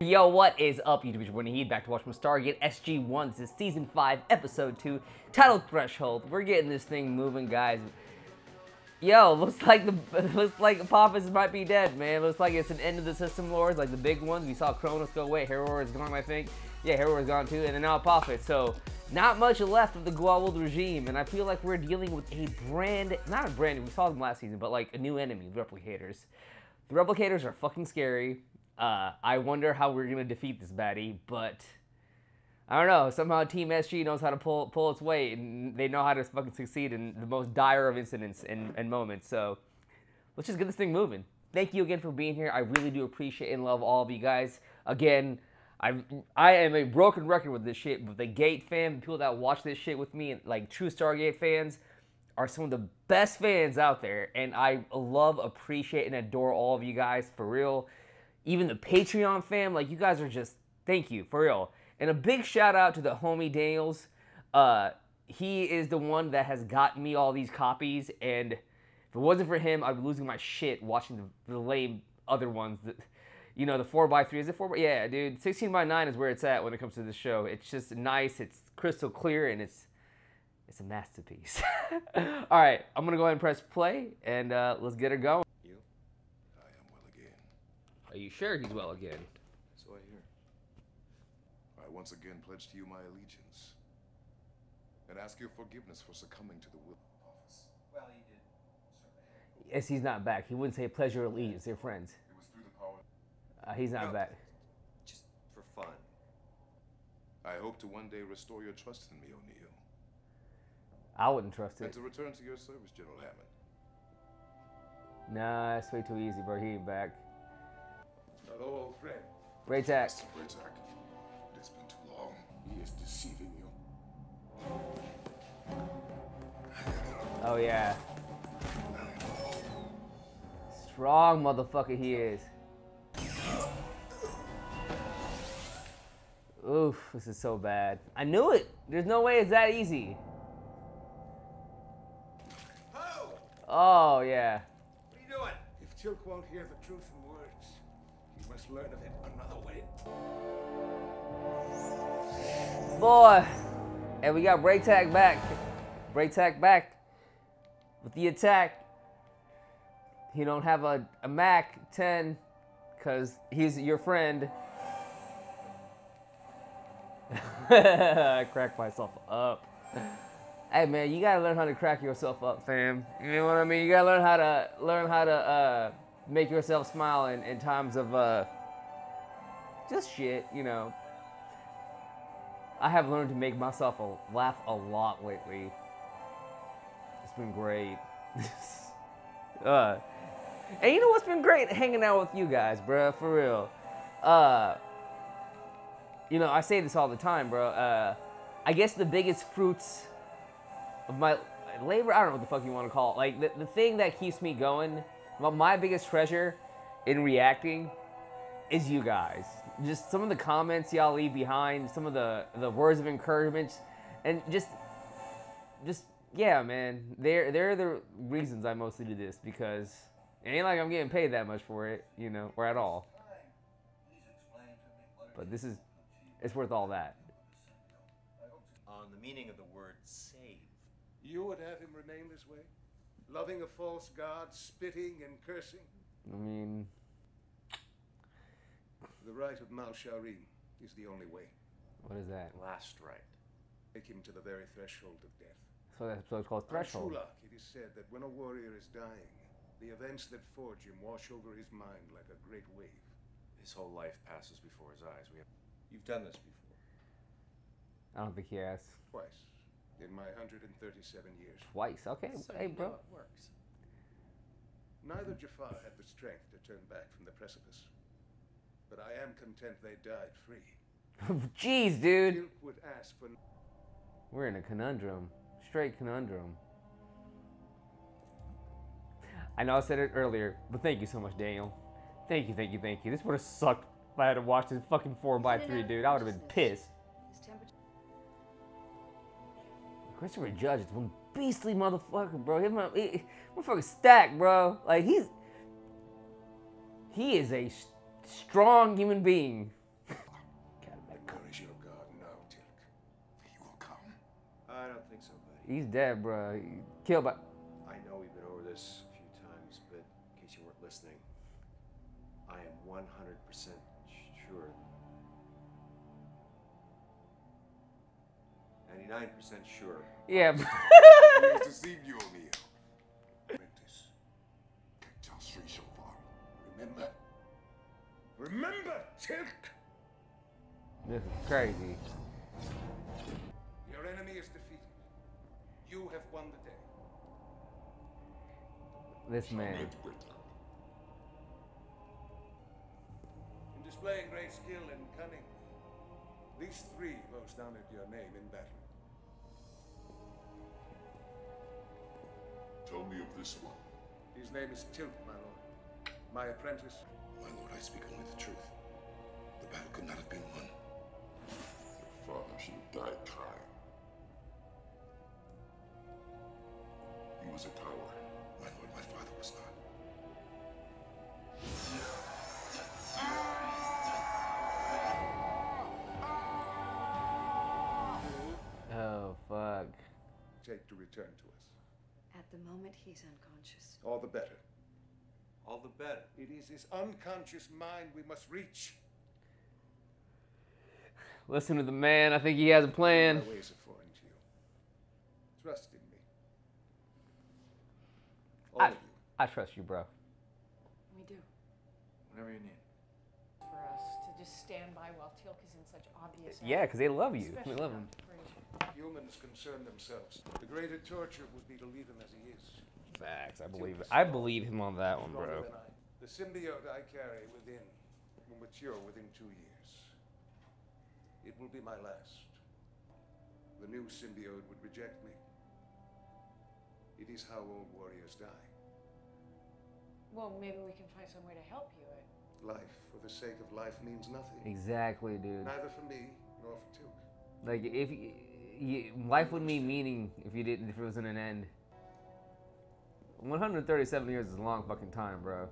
Yo, what is up, YouTube? It's your boy Nahid, back to watch from Stargate SG-1. This is Season 5, Episode 2, titled Threshold. We're getting this thing moving, guys. Yo, looks like Apophis might be dead, man. Looks like it's an end of the system lords, like the big ones. We saw Kronos go away, Heru'ur is gone, I think. Yeah, Heru'ur is gone too, and then now Apophis. So, not much left of the Goa'uld regime, and I feel like we're dealing with a brand, not a brand, we saw them last season, but like a new enemy, the Replicators. The Replicators are fucking scary. I wonder how we're gonna defeat this baddie, but I don't know. Somehow Team SG knows how to pull its weight, and they know how to fucking succeed in the most dire of incidents and moments. So let's just get this thing moving. Thank you again for being here. I really do appreciate and love all of you guys. Again, I am a broken record with this shit, but the Gate fam, the people that watch this shit with me, and like true Stargate fans, are some of the best fans out there, and I love, appreciate, and adore all of you guys for real. Even the Patreon fam, like you guys are just, thank you, for real. And a big shout out to the homie Daniels. He is the one that has gotten me all these copies, and if it wasn't for him, I'd be losing my shit watching the lame other ones. You know, the 4x3, is it 4x? Yeah, dude, 16x9 is where it's at when it comes to this show. It's just nice, it's crystal clear, and it's a masterpiece. All right, I'm gonna go ahead and press play, and let's get her going. Are you sure he's well again? So I hear. I once again pledge to you my allegiance and ask your forgiveness for succumbing to the will of office. Well, he did. Yes, he's not back. He wouldn't say pledge your allegiance. They're friends. It was through the power. He's not back. Just for fun. I hope to one day restore your trust in me, O'Neill. I wouldn't trust it. And to return to your service, General Hammond. Nah, that's way too easy, bro. He ain't back. Hello, old friend. Bra'tac. Mr. Bra'tac, it has been too long. He is deceiving you. Oh, yeah. Strong motherfucker he is. Oof, this is so bad. I knew it. There's no way it's that easy. Oh, yeah. What are you doing? If Teal'c won't hear the truth in words, you must learn of it another way. Boy, and we got Bra'tac back. Bra'tac back with the attack. He don't have a Mac 10 because he's your friend. I cracked myself up. Hey man, you gotta learn how to crack yourself up, fam. You know what I mean? You gotta learn how to make yourself smile in times of just shit, you know. I have learned to make myself laugh a lot lately. It's been great. And you know what's been great? Hanging out with you guys, bruh, for real. You know, I say this all the time, bro. I guess the biggest fruits of my labor, I don't know what the fuck you want to call it. Like, the thing that keeps me going, my biggest treasure in reacting is you guys. Just some of the comments y'all leave behind, some of the words of encouragement, and just yeah, man. They're the reasons I mostly do this, because it ain't like I'm getting paid that much for it, you know, or at all. But this is, it's worth all that. On the meaning of the word save. You would have him remain this way? Loving a false god, spitting and cursing? I mean... The right of Mal Sharim is the only way. What is that? Last right. Take him to the very threshold of death. So that's what's called Threshold. On Shulak, it is said that when a warrior is dying, the events that forge him wash over his mind like a great wave. His whole life passes before his eyes. You've done this before. I don't think he has. Twice. In my 137 years. Twice, okay. So hey, bro. It works. Neither Jafar had the strength to turn back from the precipice, but I am content they died free. Jeez, dude. Would ask for... We're in a conundrum. Straight conundrum. I know I said it earlier, but thank you so much, Daniel. Thank you, thank you, thank you. This would have sucked if I had to watch this fucking 4x3, dude. I would have been pissed. Christopher Judge is one beastly motherfucker, bro. He motherfucker stacked, bro. Like, he is a strong human being. He's dead, bro. Killed by... I know we've been over this a few times, but in case you weren't listening, I am 100% sure. 99% sure. Yeah. He has deceived you, O'Neill. Apprentice. Picked us three so far. Remember? Remember, Tilt! This is crazy. Your enemy is defeated. You have won the day. This man. In displaying great skill and cunning, these three most honored your name in battle. Tell me of this one. His name is Tilt, my lord. My apprentice. My lord, I speak only the truth. The battle could not have been won. Your father should have died trying. He was a coward. My lord, my father was not. Oh, fuck. Take to return to us. At the moment, he's unconscious. All the better. All the better. It is his unconscious mind we must reach. Listen to the man. I think he has a plan. My ways are foreign to you. Trust in me. All of you. I trust you, bro. We do. Whatever you need. For us to just stand by while Teal'c is in such obvious... Yeah, because they love you. Especially we love him. Humans concern themselves. The greater torture would be to leave him as he is. Facts. I believe it. I believe him on that one, bro. The symbiote I carry within will mature within 2 years. It will be my last. The new symbiote would reject me. It is how old warriors die. Well, maybe we can find some way to help you. Life for the sake of life means nothing. Exactly, dude. Neither for me nor for Teal'c. Like, if you, life would mean meaning if you didn't, if it wasn't an end. 137 years is a long fucking time, bro.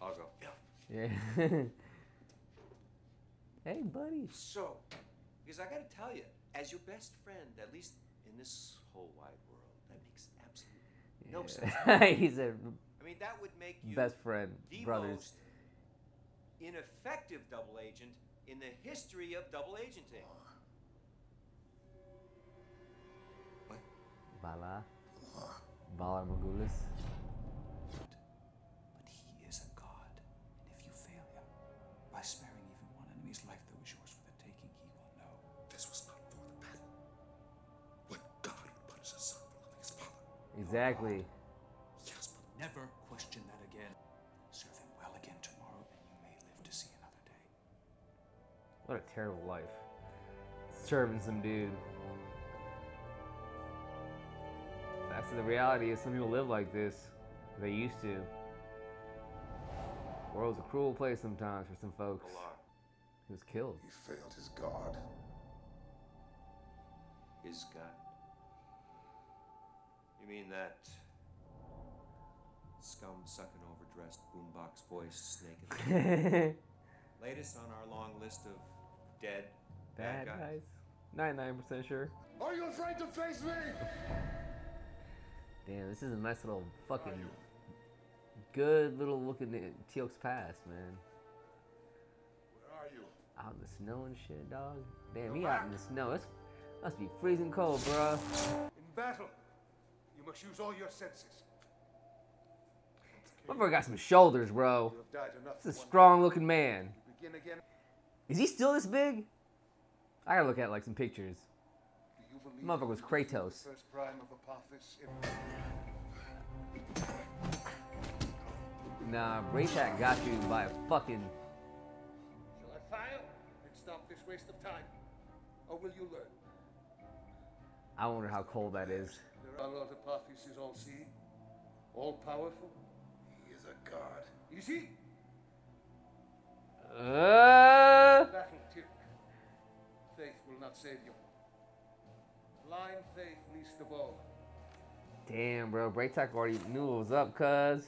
I'll go. Yeah. Hey, buddy. So, because I gotta tell you, as your best friend, at least in this whole wide world, that makes absolutely no sense. He's a. I mean, that would make you best friend, the brothers. Most ineffective double agent in the history of double agenting. What? Bala. Bala Magulis. But he is a god. And if you fail him, by sparing even one enemy's life that was yours for the taking, he will know. This was not for the battle. What god would punish a son for loving his father? Exactly. No, yes, but never question that again. Serve him well again tomorrow, and you may live to see another day. What a terrible life. Serving some dude. That's the reality is some people live like this. They used to. The world's a cruel place sometimes for some folks. He was killed. He failed his god. His god? You mean that scum-sucking, overdressed, boombox voice snake? Latest on our long list of dead bad guys. 99% sure. Are you afraid to face me? Damn, this is a nice little fucking good little look at Teal'c's past, man. Where are you? Out in the snow and shit, dog. Damn, he out in the snow. It must be freezing cold, bro. In battle, you must use all your senses. My brother got some shoulders, bro. This is a strong-looking man. Is he still this big? I gotta look at like some pictures. Mother was Kratos. First prime of Apophis. Nah, Bra'tac got you by a fucking... Shall I file and stop this waste of time? Or will you learn? I wonder how cold that is. Our Lord Apophis is all-seeing, all-powerful. He is a god. Is he? Battle, Teal'c. Faith will not save you. Blind faith, least of all. Damn, bro. Bra'tac already knew what was up, cuz.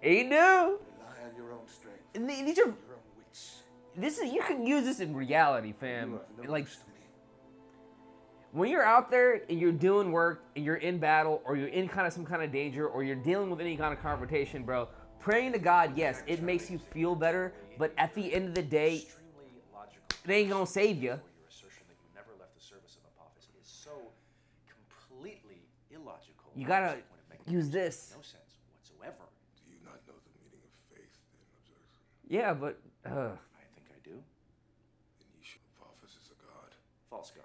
He knew. Rely on your own strength. Need your own wits. This is, you can use this in reality, fam. Like, when you're out there and you're doing work and you're in battle or you're in kind of some kind of danger or you're dealing with any kind of confrontation, bro, praying to God, yes, it makes you feel better, but at the end of the day, it ain't gonna save you. Your assertion that you never left the service of Apophis is so completely illogical. You gotta use this. No sense whatsoever. Do you not know the meaning of faith in objection? Yeah, but I think I do. Then you should. Apophis is a god. False god.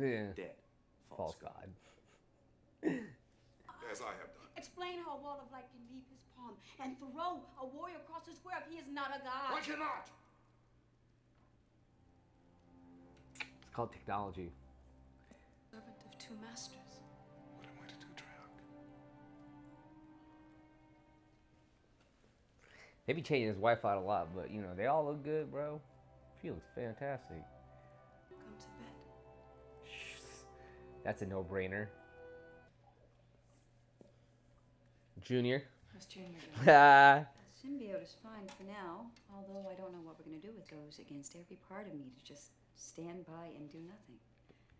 Yeah. Dead. False god. As I have done. Explain how a wall of light can leave his palm and throw a warrior across the square if he is not a god. Why cannot? It's called technology. Servant of two masters. What am I to do, Teal'c? They be changing his wife out a lot, but you know, they all look good, bro. She looks fantastic. Come to bed. That's a no-brainer. Junior. How's Junior doing? Symbiote is fine for now, although I don't know what we're going to do. It goes against every part of me to just stand by and do nothing.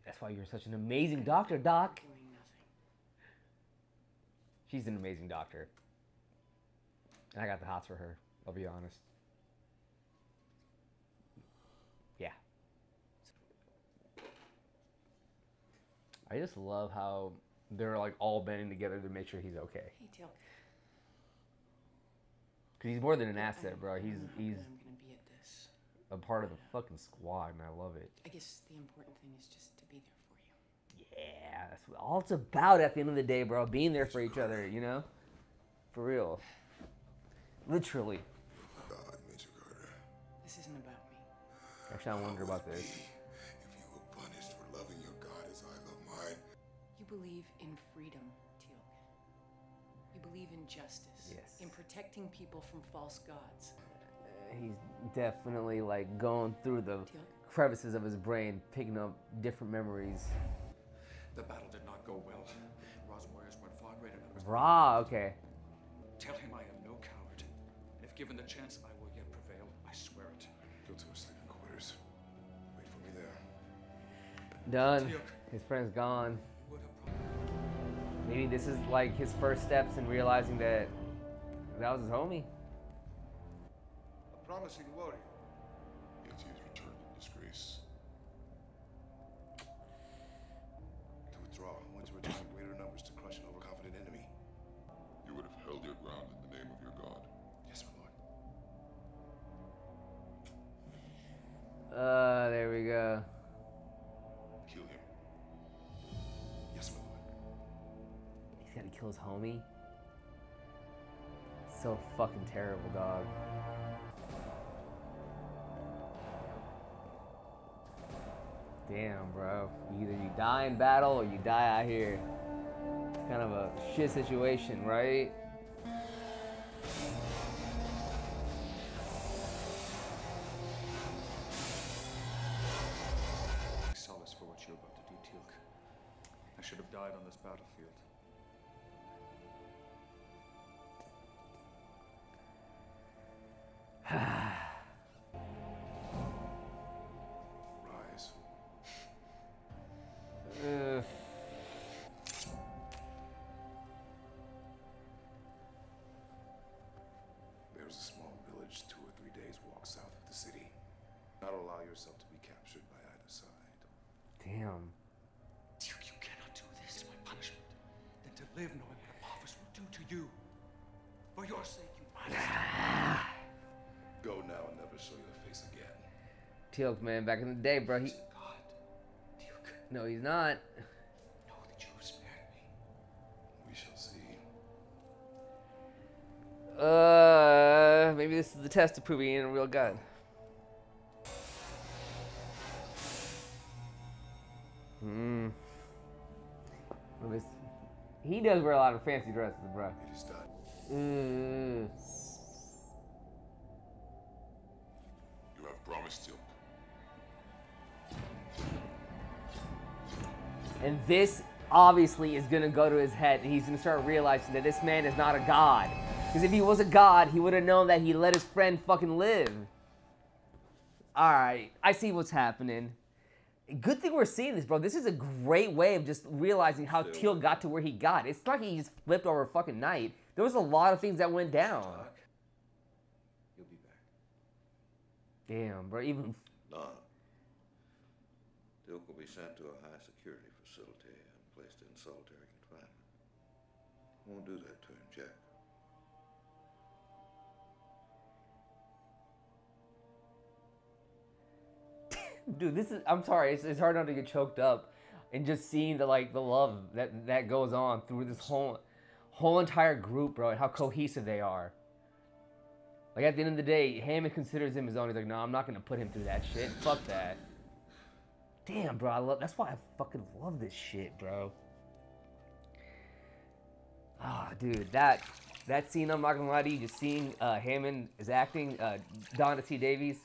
That's why you're such an amazing doctor, Doc. Doing nothing. She's an amazing doctor. And I got the hots for her, I'll be honest. I just love how they're like all banding together to make sure he's okay. Hey, Teal'c. Because he's more than an asset, bro. He's I'm gonna be at this. A part of the fucking squad, and I love it. I guess the important thing is just to be there for you. Yeah, that's what all it's about at the end of the day, bro. Being there for each other, you know? For real. Literally. God, Major Carter. This isn't about me. Actually, I wonder about this. You believe in freedom, Teal'c. You believe in justice. Yes. In protecting people from false gods. He's definitely like going through the crevices of his brain, picking up different memories. The battle did not go well. Ra's warriors went far greater than Ra, okay. Tell him I am no coward. If given the chance, I will yet prevail. I swear it. Go to his sleeping quarters. Wait for me there. Done. Teal'c. His friend's gone. Maybe this is like his first steps in realizing that that was his homie. A promising warrior. Yet he has returned in disgrace. To withdraw, once you return greater numbers to crush an overconfident enemy. You would have held your ground in the name of your god. Yes, my lord. There we go. Kill him. Gotta kill his homie. So fucking terrible, dog. Damn, bro. Either you die in battle or you die out here. It's kind of a shit situation, right? Solace for what you're about to do, Teal'c. I should have died on this battlefield. Rise. There's a small village 2 or 3 days walk south of the city. Not allow yourself to be captured by either side. Damn. You cannot do this. It's my punishment. Then to live knowing what Apophis will do to you. For your sake, you must. Go now and never show your face again. Teal'c, man, back in the day, bro. He's a god. Teal'c. No, he's not. Know that you have spared me. We shall see. Maybe this is the test to prove he ain't a real god. Hmm. He does wear a lot of fancy dresses, bro. It is done. Mmm. And this obviously is gonna go to his head, and he's gonna start realizing that this man is not a god. Because if he was a god, he would have known that he let his friend fucking live. Alright, I see what's happening. Good thing we're seeing this, bro. This is a great way of just realizing how Teal'c got to where he got. It's not like he just flipped over a fucking night. There was a lot of things that went down. You'll be back. Damn, bro. Even... Nah. Teal'c will be sent to a high security facility and placed in solitary confinement. Won't do that to him, Jack. Dude, this is, I'm sorry, it's hard not to get choked up and just seeing the, like, the love that goes on through this whole entire group, bro, and how cohesive they are. Like, at the end of the day, Hammond considers him his own. He's like, no, I'm not going to put him through that shit. Fuck that. Damn, bro, that's why I fucking love this shit, bro. Ah, oh, dude, that scene, I'm not going to lie to you, just seeing Hammond is acting, Donna T. Davies,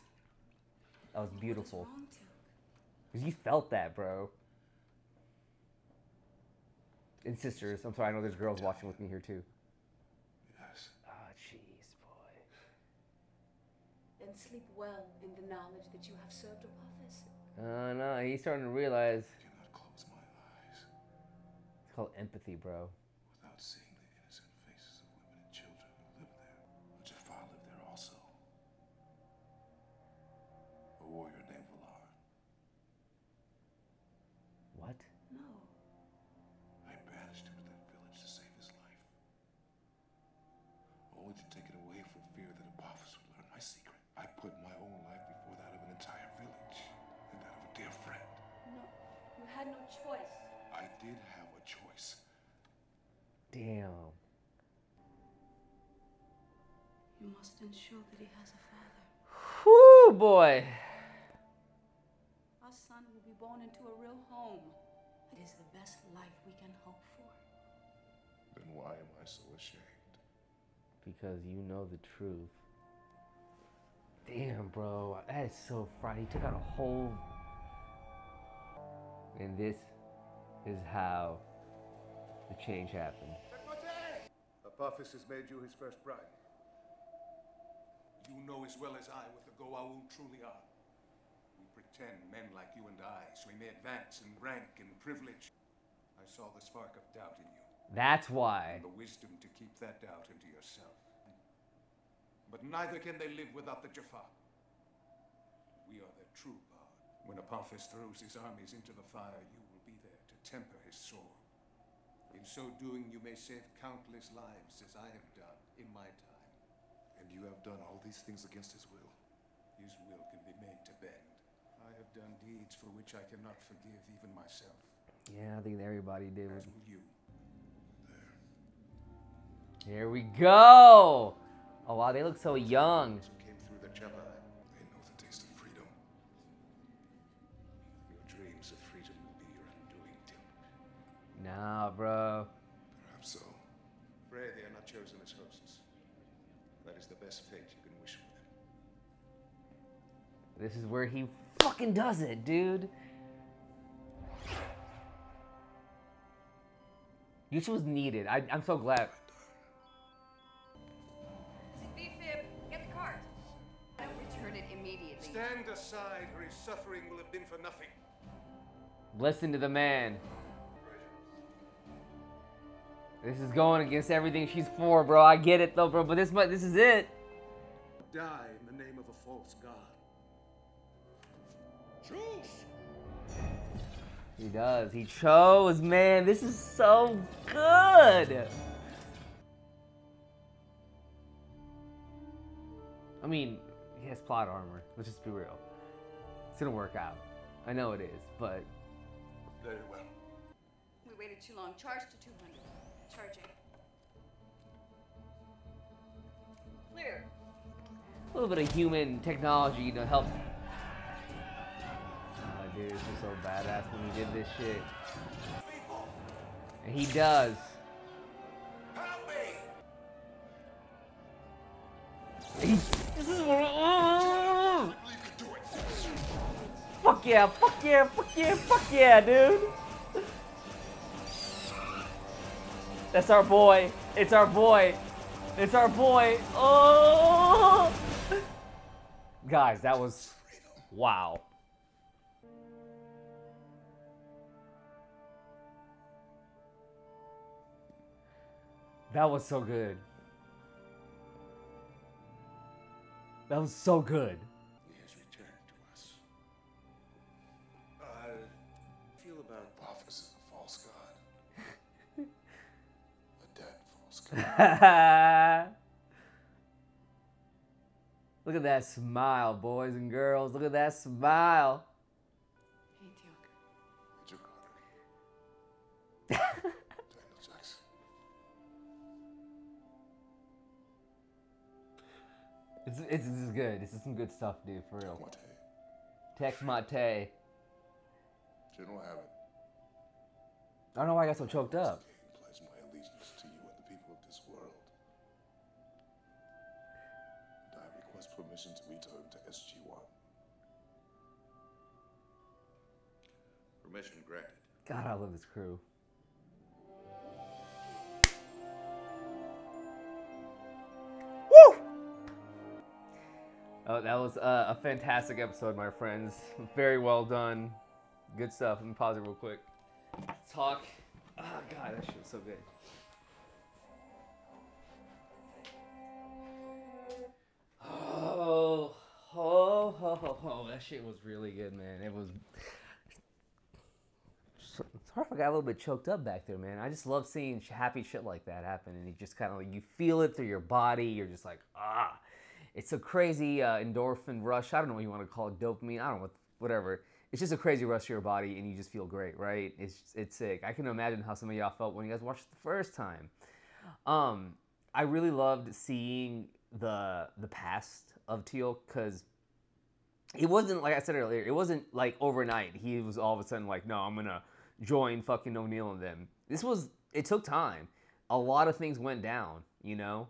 that was beautiful. Because you felt that, bro. And sisters. I'm sorry, I know there's girls watching with me here, too. Yes. Oh, jeez, boy. And sleep well in the knowledge that you have served Apophis. No, he's starting to realize... I cannot close my eyes. It's called empathy, bro. Without seeing the innocent faces of women and children who live there. But Jafar lived there also. A warrior named Valar. What? No. I banished him to that village to save his life. Only to take it away for fear that Apophis would learn my secret. I put my own life before that of an entire village and that of a dear friend. No, you had no choice. I did have a choice. Damn. You must ensure that he has a father. Whoo, boy. Our son will be born into a real home. It is the best life we can hope for. Then why am I so ashamed? Because you know the truth. Damn, bro. That is so frightening. He took out a whole... And this is how the change happened. Apophis has made you his first bride. You know as well as I what the Goa'uld truly are. We pretend men like you and I, so we may advance in rank and privilege. I saw the spark of doubt in you. That's why. And the wisdom to keep that doubt into yourself. But neither can they live without the Jafar. We are their true God. When Apophis throws his armies into the fire, you will be there to temper his sword. In so doing, you may save countless lives, as I have done in my time. And you have done all these things against his will. His will can be made to bend. I have done deeds for which I cannot forgive even myself. Yeah, I think everybody did. As will you. There. Here we go! Oh, wow, they look so young. Who came through the Jedi. They know the taste of freedom. Your dreams of freedom will be your undoing, Teal'c. Nah, bro. Perhaps so. Pray they are not chosen as hosts. That is the best fate you can wish for them. This is where he fucking does it, dude. Yusha was needed. I'm so glad. B-Fib, get the cart. I will return it immediately. Stand aside, or his suffering will have been for nothing. Listen to the man. This is going against everything she's for, bro. I get it, though, bro. But this is it. Die in the name of a false god. Choose. He does. He chose, man. This is so good. I mean, he has plot armor. Let's just be real. It's gonna work out. I know it is, but. Very well. We waited too long. Charge to 200. Charging. Clear. A little bit of human technology to help. Oh, dude, this was so badass when he did this shit. And he does. Help me. This is what. Oh. Fuck yeah! Fuck yeah! Fuck yeah! Fuck yeah, dude! That's our boy. It's our boy. It's our boy. Oh, guys, that was wow. That was so good. That was so good. He has returned to us. I feel about Apophis as a false god. A dead false god. Look at that smile, boys and girls. Look at that smile. Hey, Teal'c. It's your daughter. This is good. This is some good stuff, dude, for real. Tex Mate. General Hammond. I don't know why I got so choked up. I pledge my allegiance to you and the people of this world. And I request permission to return to SG-1. Permission granted. God, I love this crew. Oh, that was a fantastic episode, my friends. Very well done. Good stuff. Let me pause it real quick. Talk. Oh, God, that shit was so good. Oh, oh, oh, oh, that shit was really good, man. It was... Sorry if I got a little bit choked up back there, man. I just love seeing happy shit like that happen. And you just kind of, like, you feel it through your body. You're just like, ah. It's a crazy endorphin rush. I don't know what you want to call it, dopamine. I don't know, whatever. It's just a crazy rush to your body, and you just feel great, right? It's sick. I can imagine how some of y'all felt when you guys watched it the first time. I really loved seeing the past of Teal'c, because it wasn't, like I said earlier, it wasn't like overnight. He was all of a sudden like, no, I'm going to join fucking O'Neill and them. This was, it took time. A lot of things went down, you know?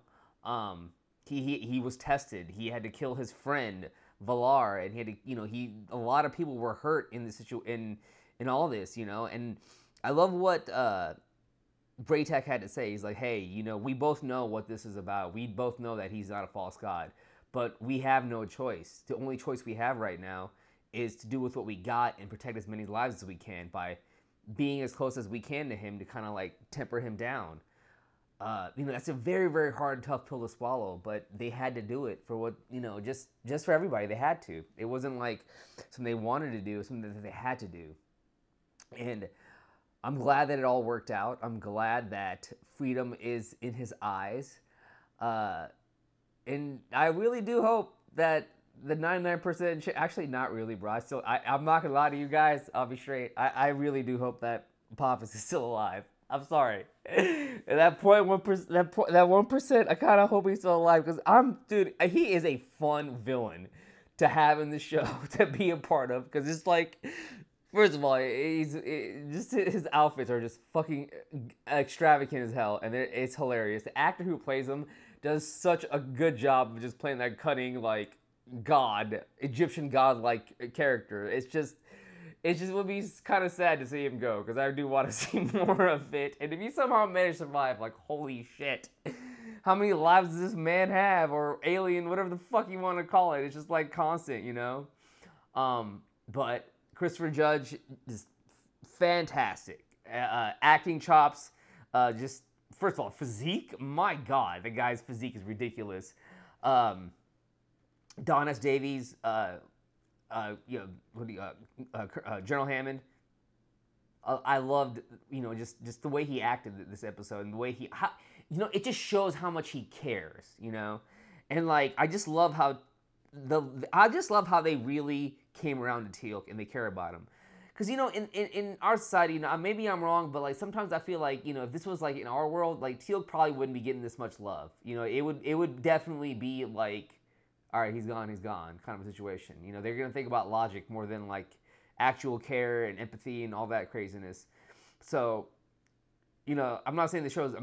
He was tested. He had to kill his friend Valar, and he had to, you know, a lot of people were hurt in the in all this, you know. And I love what Bra'tac had to say. He's like, hey, you know, we both know what this is about. We both know that he's not a false god, but we have no choice. The only choice we have right now is to do with what we got and protect as many lives as we can by being as close as we can to him to kind of like temper him down. You know, that's a very, very hard, tough pill to swallow, but they had to do it for what, you know, just for everybody. They had to. It wasn't like something they wanted to do. It was something that they had to do. And I'm glad that it all worked out. I'm glad that freedom is in his eyes. And I really do hope that the 99% actually, not really, bro. I'm not going to lie to you guys. I'll be straight. I really do hope that Apophis is still alive. I'm sorry. That 0.1%, that 1%, I kind of hope he's still alive, because dude, he is a fun villain to have in the show, to be a part of, because it's like, first of all, his outfits are just fucking extravagant as hell, and it's hilarious. The actor who plays him does such a good job of just playing that cunning, like, god, Egyptian god-like character. It just would be kind of sad to see him go, because I do want to see more of it. And if he somehow managed to survive, like, holy shit. How many lives does this man have? Or alien, whatever the fuck you want to call it. It's just, like, constant, you know? But Christopher Judge is fantastic. Acting chops, just, first of all, physique? My God, the guy's physique is ridiculous. Don S. Davies, General Hammond. I loved, you know, just the way he acted this episode, and the way you know, it just shows how much he cares, you know, and like I just love how they really came around to Teal'c and they care about him, because you know in our society, you know, maybe I'm wrong, but like sometimes I feel like, you know, if this was like in our world, like Teal'c probably wouldn't be getting this much love, you know, it would definitely be like, all right, he's gone, kind of a situation. You know, they're going to think about logic more than, like, actual care and empathy and all that craziness. So, you know, I'm not saying the show's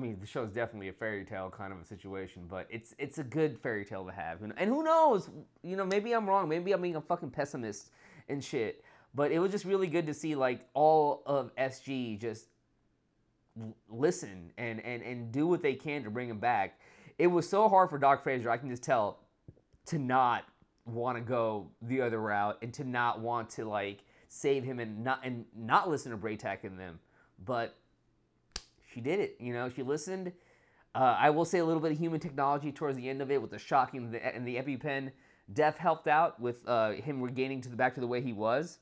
definitely a fairy tale kind of a situation, but it's a good fairy tale to have. And who knows? You know, maybe I'm wrong. Maybe I'm being a fucking pessimist and shit. But it was just really good to see, like, all of SG just listen and do what they can to bring him back. it was so hard for Doc Fraser, I can just tell, to not want to go the other route and to not want to, like, save him and not listen to Bra'tac and them. But she did it, you know, she listened. I will say a little bit of human technology towards the end of it with the shocking and the EpiPen. Def helped out with him regaining back to the way he was.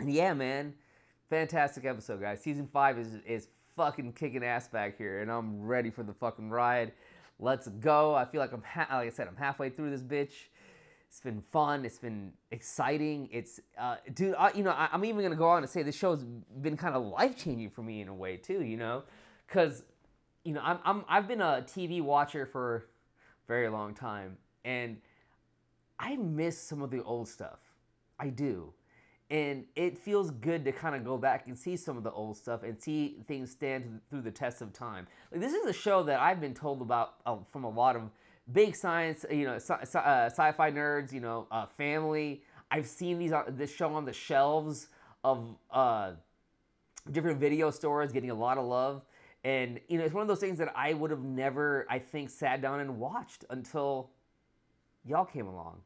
And yeah, man, fantastic episode, guys. Season 5 is fucking kicking ass back here, and I'm ready for the fucking ride. Let's go. I feel like I'm halfway through this bitch. It's been fun. It's been exciting. It's, dude, you know, I'm even going to go on and say this show's been kind of life-changing for me in a way, too, you know? Because, you know, I've been a TV watcher for a very long time, and I miss some of the old stuff. I do. And it feels good to kind of go back and see some of the old stuff and see things stand through the test of time. Like, this is a show that I've been told about from a lot of big science, you know, sci-fi nerds, you know, family. I've seen this show on the shelves of different video stores, getting a lot of love. And, you know, it's one of those things that I would have never, I think, sat down and watched until y'all came along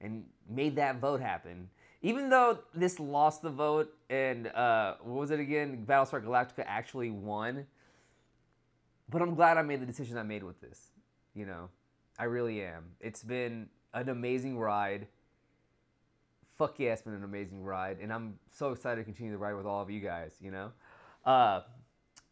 and made that vote happen. Even though this lost the vote and, what was it again? Battlestar Galactica actually won. But I'm glad I made the decision I made with this. You know, I really am. It's been an amazing ride. Fuck yeah, it's been an amazing ride. And I'm so excited to continue the ride with all of you guys, you know?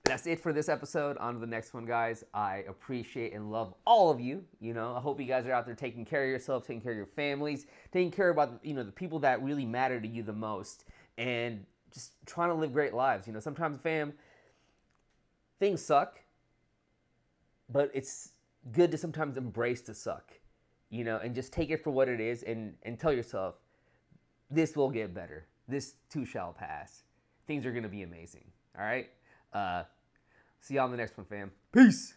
That's it for this episode. On to the next one, guys. I appreciate and love all of you. You know, I hope you guys are out there taking care of yourselves, taking care of your families, taking care about, you know, the people that really matter to you the most, and just trying to live great lives. You know, sometimes, fam, things suck, but it's good to sometimes embrace the suck, you know, and just take it for what it is, and tell yourself, this will get better. This too shall pass. Things are going to be amazing. All right? See y'all in the next one, fam. Peace!